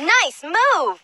Nice move!